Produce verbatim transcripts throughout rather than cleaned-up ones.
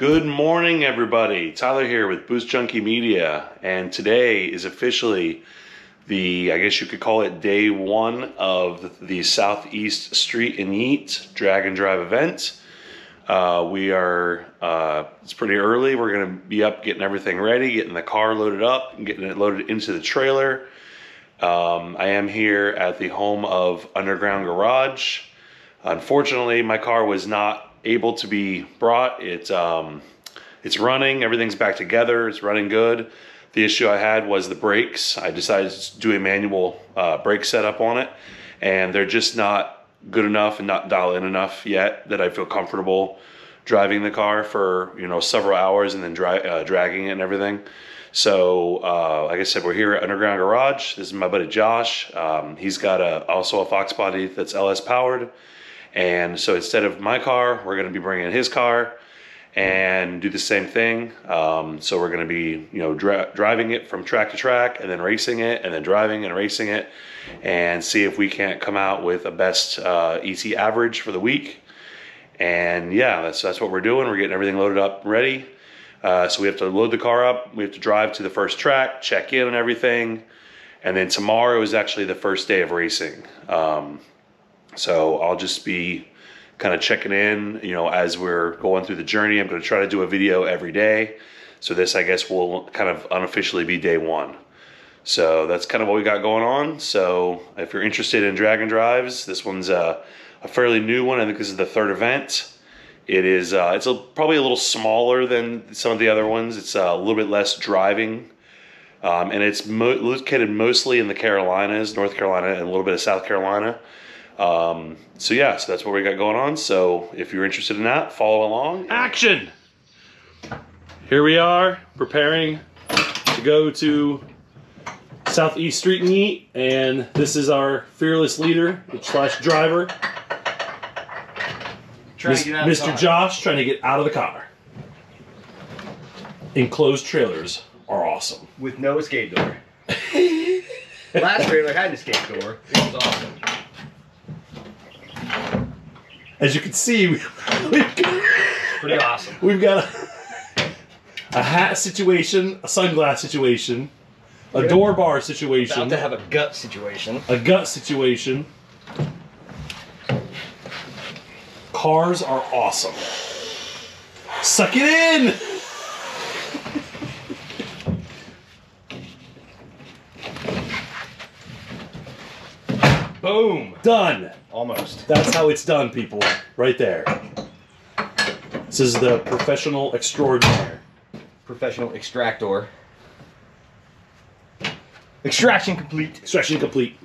Good morning, everybody. Tyler here with Boost Junkie Media, and today is officially the, I guess you could call it day one of the Southeast Street-N-Yeet drag and drive event. Uh, we are, uh, it's pretty early. We're gonna be up getting everything ready, getting the car loaded up, and getting it loaded into the trailer. Um, I am here at the home of Underground Garage. Unfortunately, my car was not able to be brought. It's um it's running, everything's back together, it's running good. The issue I had was the brakes. I decided to do a manual uh brake setup on it, and they're just not good enough and not dialed in enough yet that I feel comfortable driving the car for, you know, several hours and then dry, uh, dragging it and everything. So uh like I said, we're here at Underground Garage. This is my buddy Josh. Um he's got a also a Fox body that's L S powered. And so instead of my car, we're going to be bringing his car and do the same thing. Um, so we're going to be, you know, dri driving it from track to track, and then racing it, and then driving and racing it, and see if we can't come out with a best uh, E T average for the week. And yeah, that's, that's what we're doing. We're getting everything loaded up and ready. Uh, so we have to load the car up. We have to drive to the first track, check in and everything. And then tomorrow is actually the first day of racing. Um, So I'll just be kind of checking in, you know, as we're going through the journey. I'm going to try to do a video every day. So this, I guess, will kind of unofficially be day one. So that's kind of what we got going on. So if you're interested in drag and drives, this one's a, a fairly new one. I think this is the third event. It is, uh, it's a, probably a little smaller than some of the other ones. It's a little bit less driving. Um, and it's mo located mostly in the Carolinas, North Carolina, and a little bit of South Carolina. Um, so yeah, so that's what we got going on. So if you're interested in that, follow along. Action! Here we are, preparing to go to Southeast Street-N-Yeet, and this is our fearless leader slash driver, Mister Josh, trying to get out of the car. Enclosed trailers are awesome. With no escape door. Last trailer had an escape door. It was awesome. As you can see, we've, we've got, pretty awesome. We've got a, a hat situation, a sunglass situation, a door bar situation. About to have a gut situation. A gut situation. Cars are awesome. Suck it in! Boom! Done! Almost. That's how it's done, people. Right there. This is the professional extraordinaire. Professional extractor. Extraction complete. Extraction complete.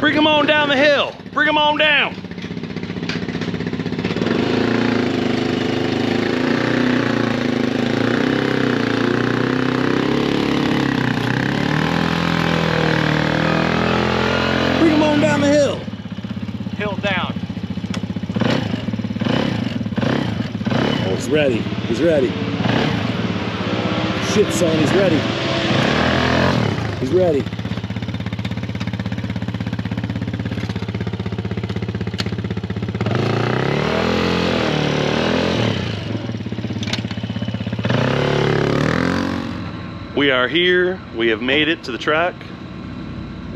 Bring them on down the hill. Bring them on down. Bring them on down the hill. Hill down. Oh, he's ready. He's ready. Shit, son, he's ready. He's ready. We are here. We have made it to the track.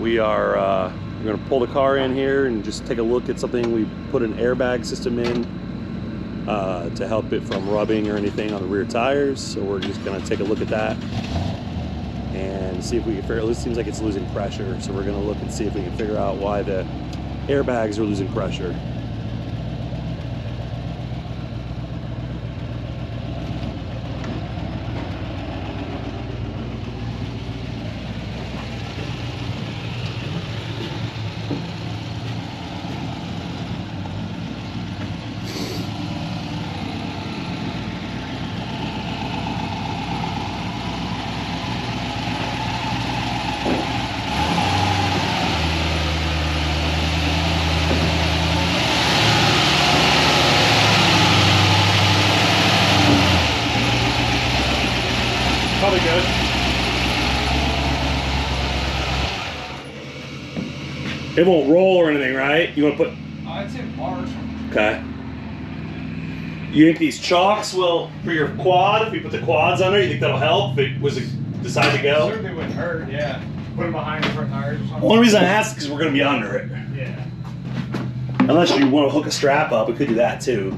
We are uh, we're gonna pull the car in here and just take a look at something. We put an airbag system in uh, to help it from rubbing or anything on the rear tires. So we're just gonna take a look at that and see if we can figure out. It seems like it's losing pressure, so we're gonna look and see if we can figure out why the airbags are losing pressure. It won't roll or anything, right? You want to put... Uh, it's in large. Okay. You think these chocks will, for your quad, if you put the quads on there, you think that'll help if it was a, decide to go? Certainly wouldn't hurt, yeah. Put them behind the front tires or something. One reason I asked is because we're going to be under it. Yeah. Unless you want to hook a strap up, we could do that too.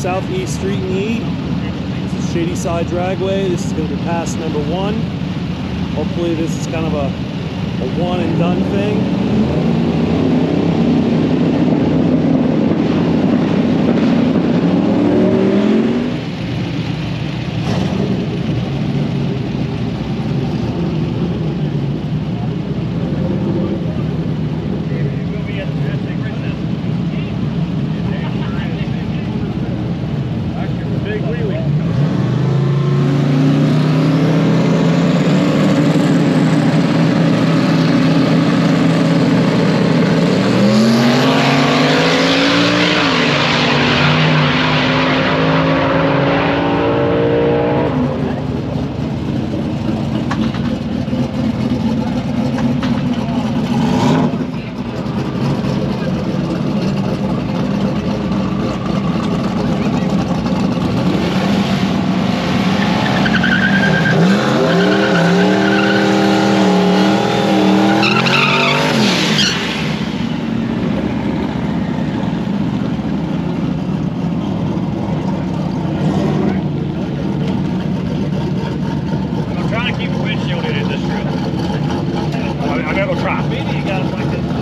Southeast Street-N-Yeet, Shadyside Dragway. This is going to be pass number one. Hopefully this is kind of a, a one and done thing.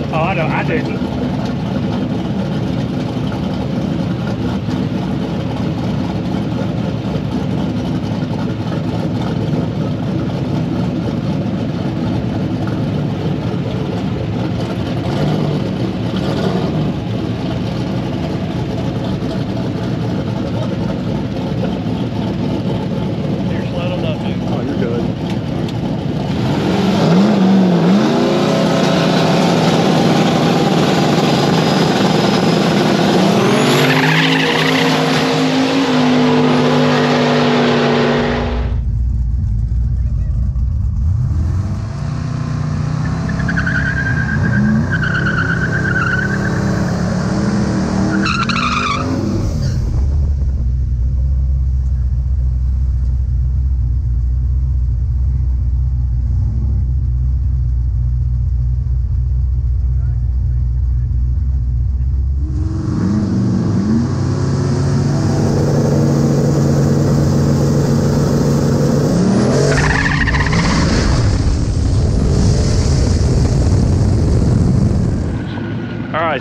Oh, I know, I didn't.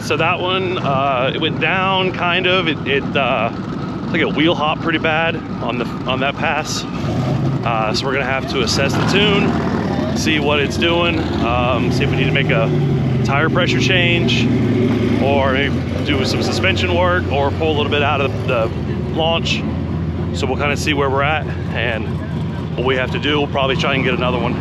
So that one, uh, it went down kind of. It, it uh, it's like a wheel hop pretty bad on the on that pass. Uh, so we're gonna have to assess the tune, see what it's doing, um, see if we need to make a tire pressure change, or maybe do some suspension work, or pull a little bit out of the launch. So we'll kind of see where we're at and what we have to do. We'll probably try and get another one.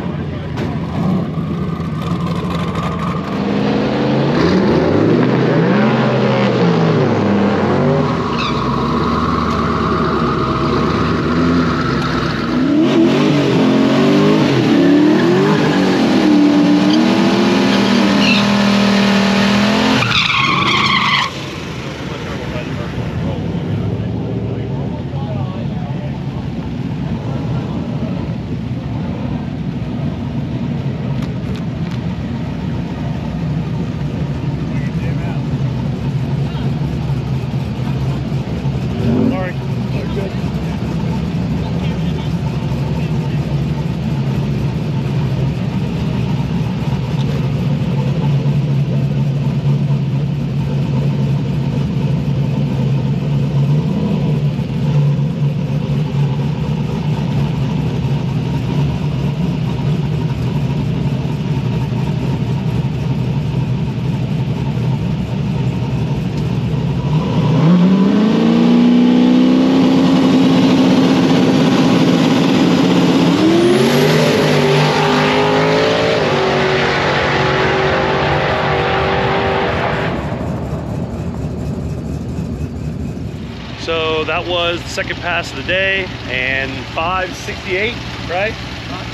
That was the second pass of the day, and five sixty-eight, right?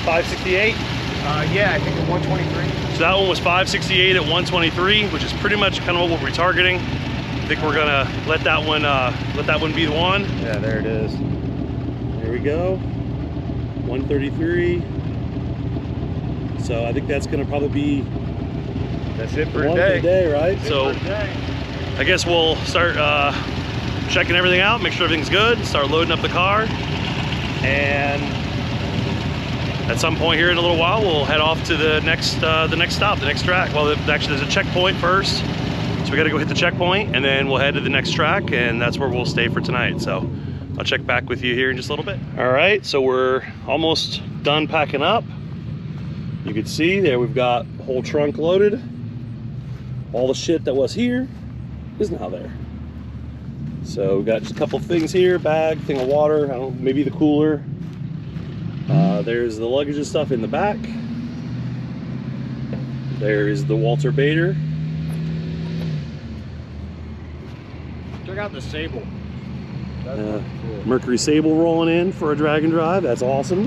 five sixty-eight? Uh, yeah, I think at one twenty-three. So that one was five sixty-eight at one twenty-three, which is pretty much kind of what we're targeting. I think we're gonna let that one, uh, let that one be the one. Yeah, there it is. There we go. one thirty-three. So I think that's gonna probably be. That's it for today. Day, right? So day. I guess we'll start. Uh, Checking everything out, make sure everything's good, start loading up the car, and at some point here in a little while we'll head off to the next uh, the next stop, the next track. Well, actually there's a checkpoint first, so we gotta go hit the checkpoint, and then we'll head to the next track, and that's where we'll stay for tonight. So I'll check back with you here in just a little bit. All right, so we're almost done packing up. You can see there we've got the whole trunk loaded. All the shit that was here is now there. So we've got just a couple things here, bag, thing of water, I don't know, maybe the cooler. Uh, there's the luggage and stuff in the back. There is the Walter Bader. Check out the Sable. That's uh, cool. Mercury Sable rolling in for a drag and drive, that's awesome.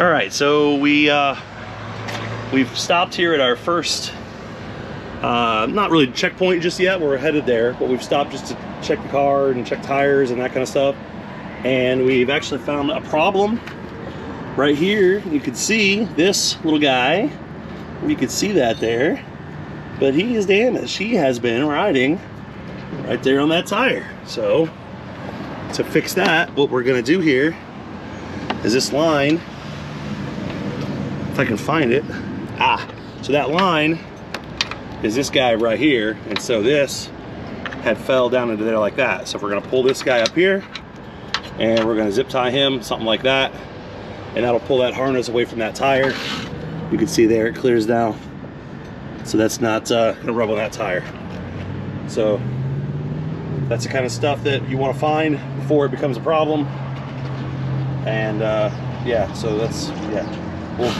All right, so we, uh, we've stopped here at our first Uh, not really checkpoint just yet, we're headed there, but we've stopped just to check the car and check tires and that kind of stuff. And we've actually found a problem right here. You can see this little guy, you can see that there, but he is damaged. She has been riding right there on that tire. So to fix that, what we're gonna do here is this line, if I can find it, ah, so that line is this guy right here, and so this had fell down into there like that. So if we're gonna pull this guy up here, and we're gonna zip tie him, something like that, and that'll pull that harness away from that tire. You can see there, it clears down. So that's not uh, gonna rub on that tire. So that's the kind of stuff that you wanna find before it becomes a problem. And uh, yeah, so that's, yeah. We'll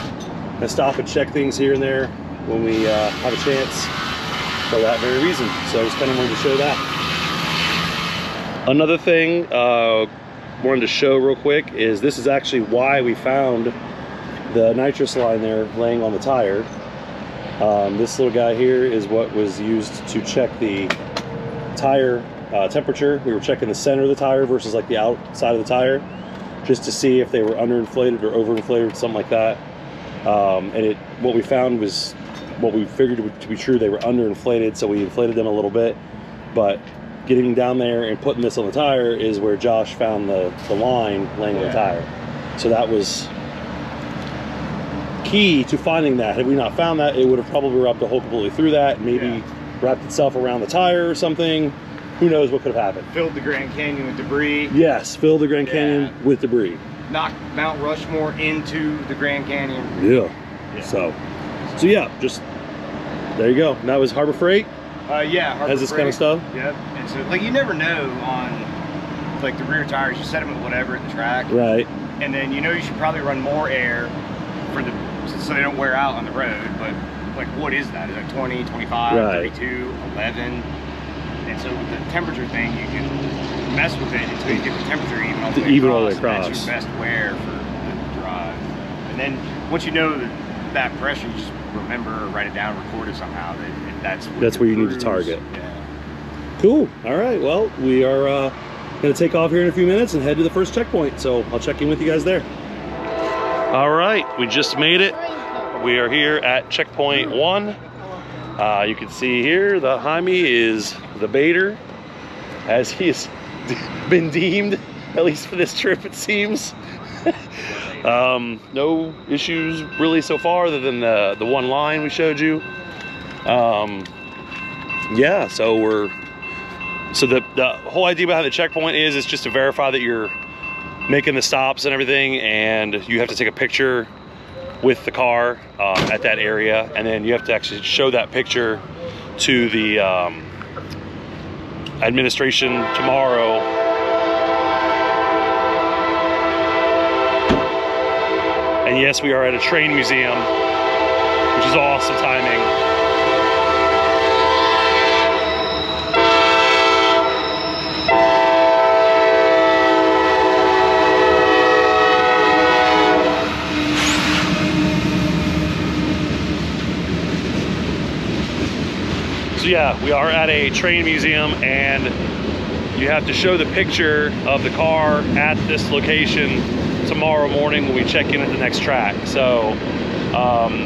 gonna stop and check things here and there when we uh, have a chance for that very reason. So I just kind of wanted to show that. Another thing I uh, wanted to show real quick is this is actually why we found the nitrous line there laying on the tire. Um, this little guy here is what was used to check the tire uh, temperature. We were checking the center of the tire versus like the outside of the tire, just to see if they were underinflated or overinflated, something like that. Um, and it, what we found was what we figured to be true. They were underinflated, so we inflated them a little bit, but getting down there and putting this on the tire is where Josh found the, the line laying on the tire. So that was key to finding that. Had we not found that, it would have probably wrapped the hole completely through that, maybe yeah. wrapped itself around the tire or something. Who knows what could have happened. Filled the Grand Canyon with debris. Yes, filled the Grand yeah. Canyon with debris. Knocked Mount Rushmore into the Grand Canyon. Yeah. yeah. So, so yeah, just there you go. Now is Harbor Freight. Uh, yeah, Harbor has this Freight. kind of stuff. Yep. And so, like, you never know on like the rear tires. You set them with whatever at the track. Right. And then you know you should probably run more air for the so they don't wear out on the road. But like, what is that? Is it twenty, twenty-five, right. thirty-two, eleven? And so with the temperature thing, you can mess with it until you get the temperature even all the way even across. across. That's your best wear for the drive. And then once you know that, that pressure, you just remember, write it down, record it somehow. That that's what that's where you need to target. Yeah. Cool. All right. Well, we are uh, going to take off here in a few minutes and head to the first checkpoint. So I'll check in with you guys there. All right. We just made it. We are here at checkpoint one. Uh, you can see here that Jaime is the baiter, as he has been deemed, at least for this trip it seems. Um, no issues really so far other than the, the one line we showed you. Um, yeah, so we're, so the, the whole idea behind the checkpoint is it's just to verify that you're making the stops and everything, and you have to take a picture with the car um, at that area, and then you have to actually show that picture to the um, administration tomorrow. And yes, we are at a train museum, which is awesome timing. So yeah, we are at a train museum, and you have to show the picture of the car at this location tomorrow morning when we check in at the next track. So um,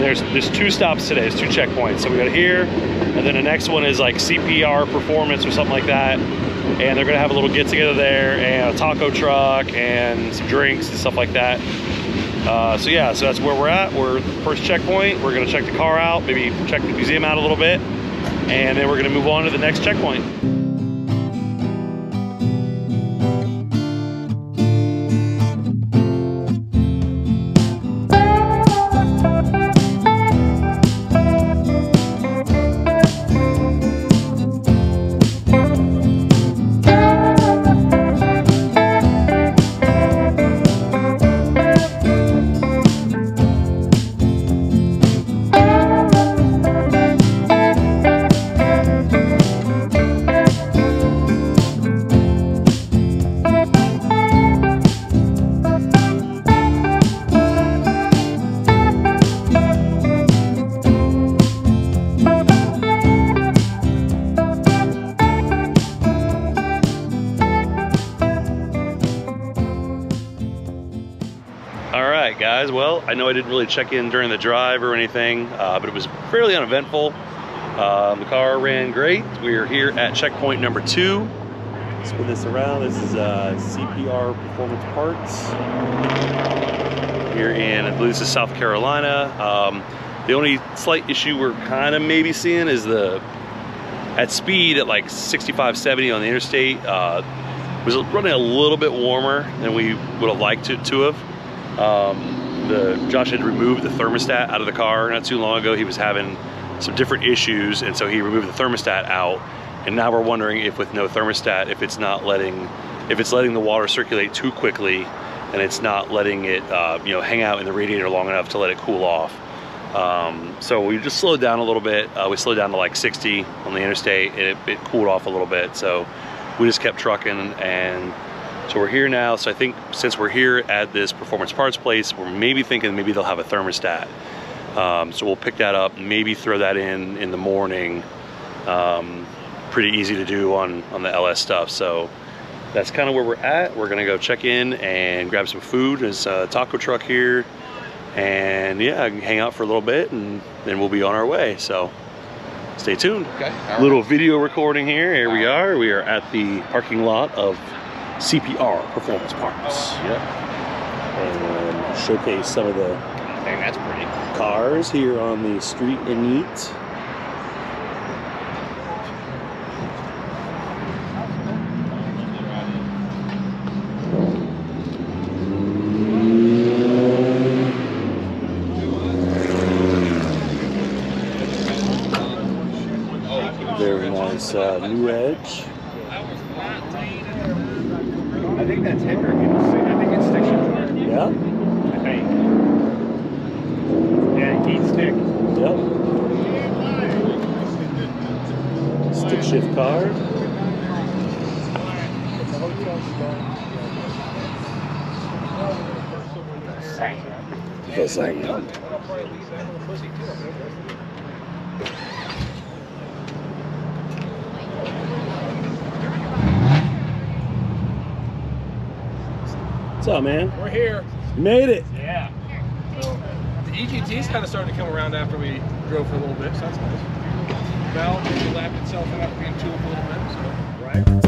there's there's two stops today, there's two checkpoints. So we got here, and then the next one is like C P R Performance or something like that. And they're gonna have a little get together there, and a taco truck, and some drinks and stuff like that. Uh, so yeah, so that's where we're at. We're first checkpoint. We're gonna check the car out, maybe check the museum out a little bit, and then we're gonna move on to the next checkpoint. Guys, well, I know I didn't really check in during the drive or anything, uh, but it was fairly uneventful. Um, the car ran great. We are here at checkpoint number two. Spin this around. This is uh, C P R Performance Parts here in, I believe this is South Carolina. Um, the only slight issue we're kind of maybe seeing is the at speed at like sixty-five, seventy on the interstate. Uh, it was running a little bit warmer than we would have liked it to have. Um, the, Josh had removed the thermostat out of the car not too long ago. He was having some different issues, and so he removed the thermostat out, and now we're wondering if with no thermostat, if it's not letting, if it's letting the water circulate too quickly, and it's not letting it, uh, you know, hang out in the radiator long enough to let it cool off. Um, so we just slowed down a little bit. Uh, we slowed down to like sixty on the interstate, and it, it cooled off a little bit. So we just kept trucking, and so we're here now. So I think since we're here at this performance parts place, we're maybe thinking maybe they'll have a thermostat. Um, so we'll pick that up, maybe throw that in in the morning. Um, pretty easy to do on, on the L S stuff. So that's kind of where we're at. We're gonna go check in and grab some food. There's a taco truck here. And yeah, I can hang out for a little bit, and then we'll be on our way. So stay tuned. Okay, all little right. video recording here. Here we are. We are at the parking lot of C P R Performance Parts. Yep. And um, showcase some of the Dang, that's pretty. Cars here on the Street-N-Yeet. Very nice uh, new edge. I think that's Hendrick. I think it's stick. Yeah? I think. Yeah, heat stick. Yep. Stick shift car. That's like What's up, man? We're here. You made it. Yeah. The E G T's kind of starting to come around after we drove for a little bit, so that's nice. Valve lapped itself out, being tuned a little bit, so. Right.